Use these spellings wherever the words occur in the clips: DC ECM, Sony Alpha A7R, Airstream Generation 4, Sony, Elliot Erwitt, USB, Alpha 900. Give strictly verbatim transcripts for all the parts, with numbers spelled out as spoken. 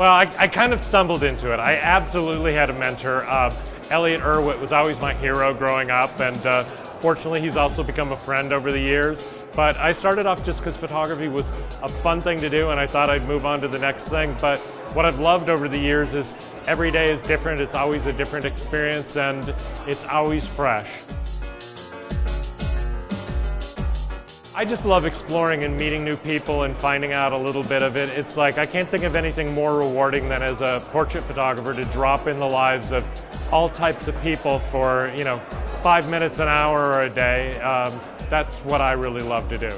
Well, I, I kind of stumbled into it. I absolutely had a mentor. Uh, Elliot Erwitt was always my hero growing up, and uh, fortunately he's also become a friend over the years. But I started off just because photography was a fun thing to do, and I thought I'd move on to the next thing. But what I've loved over the years is every day is different, it's always a different experience, and it's always fresh. I just love exploring and meeting new people and finding out a little bit of it. It's like I can't think of anything more rewarding than as a portrait photographer to drop in the lives of all types of people for, you know, five minutes, an hour, or a day. Um, that's what I really love to do.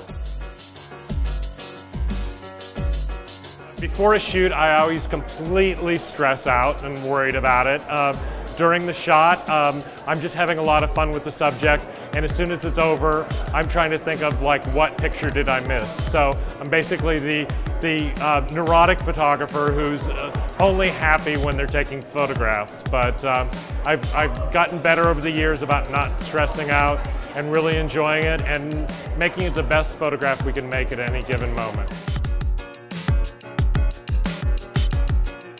Before a shoot, I always completely stress out and worried about it. Uh, During the shot, um, I'm just having a lot of fun with the subject, and as soon as it's over, I'm trying to think of like, what picture did I miss? So I'm basically the, the uh, neurotic photographer who's uh, only happy when they're taking photographs. But um, I've, I've gotten better over the years about not stressing out and really enjoying it and making it the best photograph we can make at any given moment.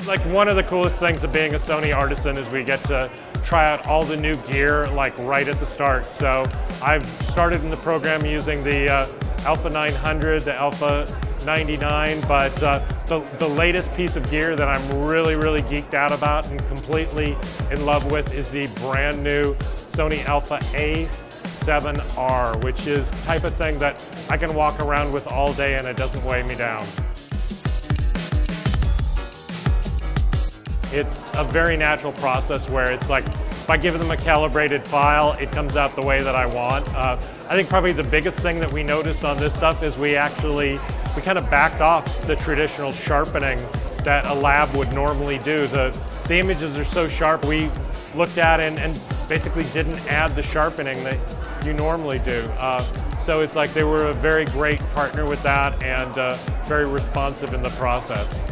Like, one of the coolest things of being a Sony artisan is we get to try out all the new gear like right at the start. So I've started in the program using the uh, Alpha nine hundred, the Alpha ninety-nine, but uh, the, the latest piece of gear that I'm really, really geeked out about and completely in love with is the brand new Sony Alpha A seven R, which is the type of thing that I can walk around with all day and it doesn't weigh me down. It's a very natural process where it's like, if I give them a calibrated file, it comes out the way that I want. Uh, I think probably the biggest thing that we noticed on this stuff is we actually, we kind of backed off the traditional sharpening that a lab would normally do. The, the images are so sharp, we looked at and, and basically didn't add the sharpening that you normally do. Uh, so it's like they were a very great partner with that and uh, very responsive in the process.